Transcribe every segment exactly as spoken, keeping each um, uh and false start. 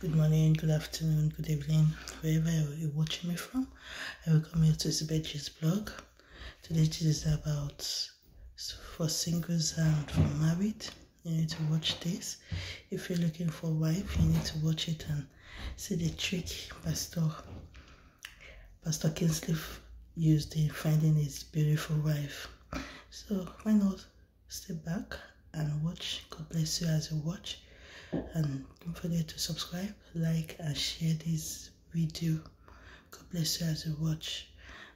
Good morning, good afternoon, good evening, wherever you're watching me from. I welcome you to Zebeth's blog. Today it is about for singles and for married. You need to watch this. If you're looking for a wife, you need to watch it and see the trick Pastor Pastor Kingsley used in finding his beautiful wife. So why not step back and watch? God bless you as you watch. And don't forget to subscribe, like, and share this video. God bless you as you watch.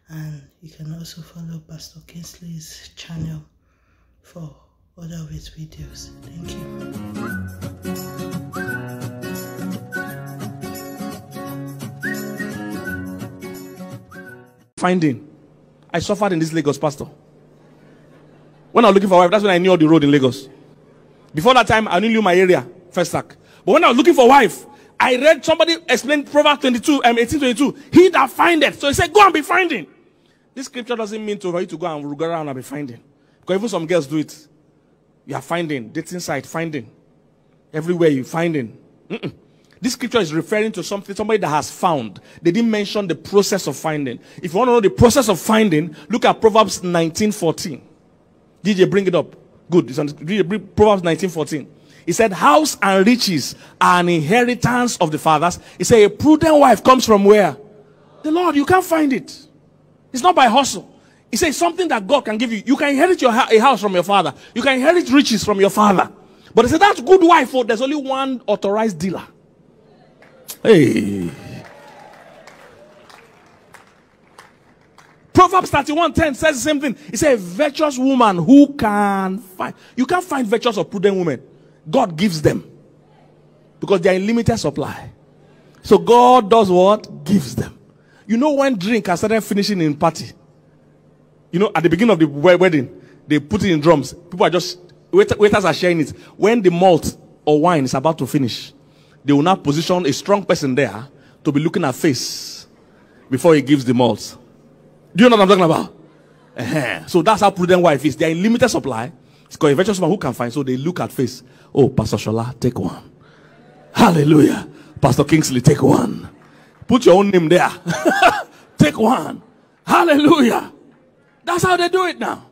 And you can also follow Pastor Kingsley's channel for other of his videos. Thank you. Finding. I suffered in this Lagos, Pastor. When I was looking for a wife, that's when I knew all the road in Lagos. Before that time, I only knew my area. Festac. But when I was looking for a wife, I read somebody explain Proverbs twenty-two, um, eighteen twenty-two. He that findeth. So he said, go and be finding. This scripture doesn't mean to, for you to go and go around and be finding. Because even some girls do it. You are finding. Dating site, finding. Everywhere you finding. Mm-mm. This scripture is referring to something, somebody that has found. They didn't mention the process of finding. If you want to know the process of finding, look at Proverbs nineteen fourteen. D J, bring it up. Good. It's on, D J, bring Proverbs nineteen fourteen. He said, house and riches are an inheritance of the fathers. He said, a prudent wife comes from where? The Lord. You can't find it. It's not by hustle. He said, something that God can give you. You can inherit your a house from your father. You can inherit riches from your father. But he said, that's good wife. Oh, there's only one authorized dealer. Hey. Proverbs thirty-one ten says the same thing. He said, a virtuous woman who can find. You can't find virtuous or prudent women. God gives them because they are in limited supply. So God does what? Gives them. You know, when drink has started finishing in party, you know, at the beginning of the wedding, they put it in drums. People are just, wait, waiters are sharing it. When the malt or wine is about to finish, they will now position a strong person there to be looking at face before he gives the malt. Do you know what I'm talking about? Uh-huh. So that's how prudent wife is. They are in limited supply. It's called a virtuous woman who can find. So they look at face. Oh, Pastor Shola, take one. Hallelujah. Pastor Kingsley, take one. Put your own name there. Take one. Hallelujah. That's how they do it now.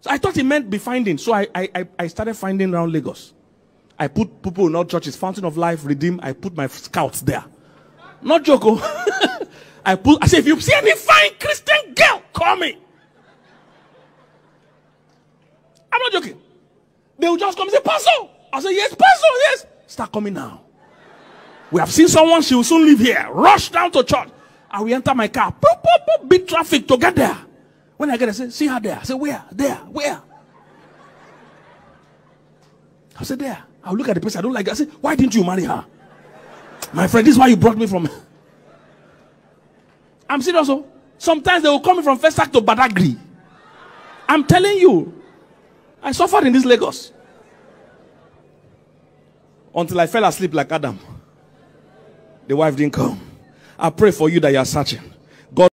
So I thought it meant be finding. So I I I started finding around Lagos. I put people in all churches, Fountain of Life, Redeem. I put my scouts there. Not Joko. I put. I said, if you see any fine Christian girl, call me. I'm not joking. They will just come and say, Pastor. I say, yes, Pastor, yes. Start coming now. We have seen someone, she will soon leave here. Rush down to church. I will enter my car. Boop, boop, boop, beat traffic to get there. When I get there, I say, see her there. I say, where? There. Where? I say, there. I will look at the place I don't like. I say, why didn't you marry her? My friend, this is why you brought me from. I'm serious. Also. Sometimes they will call me from Festac to Badagri. I'm telling you. I suffered in this Lagos until I fell asleep like Adam. The wife didn't come. I pray for you that you are searching.